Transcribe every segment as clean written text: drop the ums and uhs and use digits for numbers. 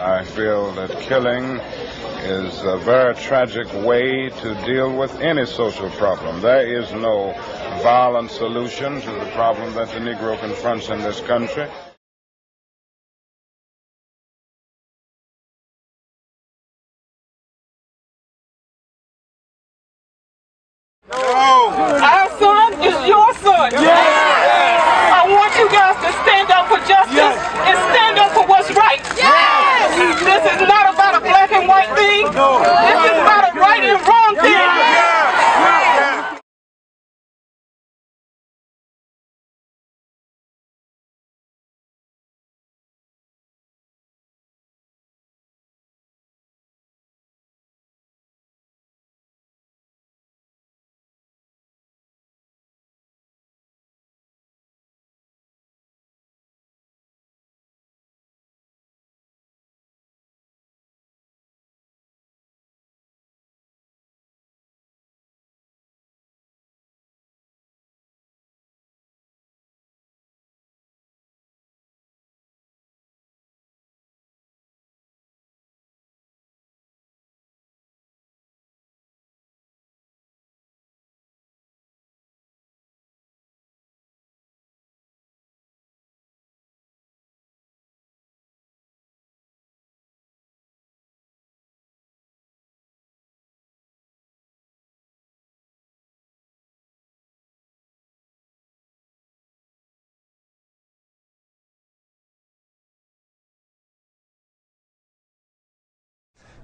I feel that killing is a very tragic way to deal with any social problem. There is no violent solution to the problem that the Negro confronts in this country.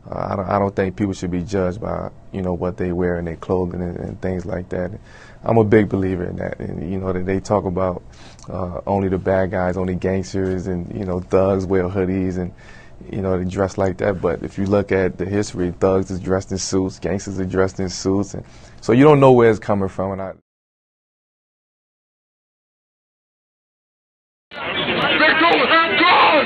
I don't think people should be judged by, you know, what they wear and their clothing and things like that. I'm a big believer in that. And, you know, that they talk about only the bad guys, only gangsters and, you know, thugs wear hoodies and, you know, they dress like that. But if you look at the history, thugs is dressed in suits, gangsters are dressed in suits. And so you don't know where it's coming from. And there is no honor in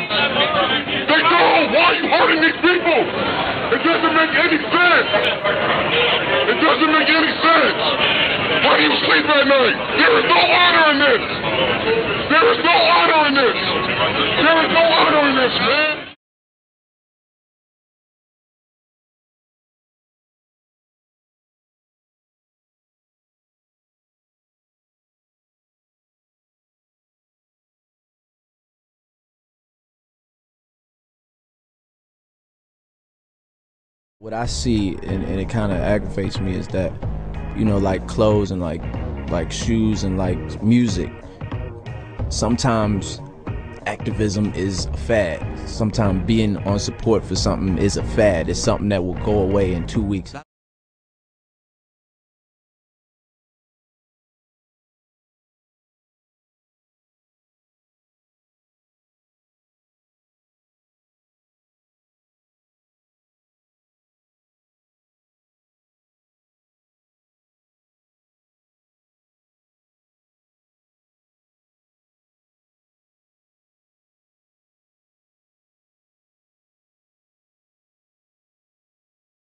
this. There is no honor in this. There is no honor in this, man. What I see, and it kind of aggravates me, is that, you know, like clothes and like shoes and like music. Sometimes activism is a fad. Sometimes being on support for something is a fad. It's something that will go away in 2 weeks.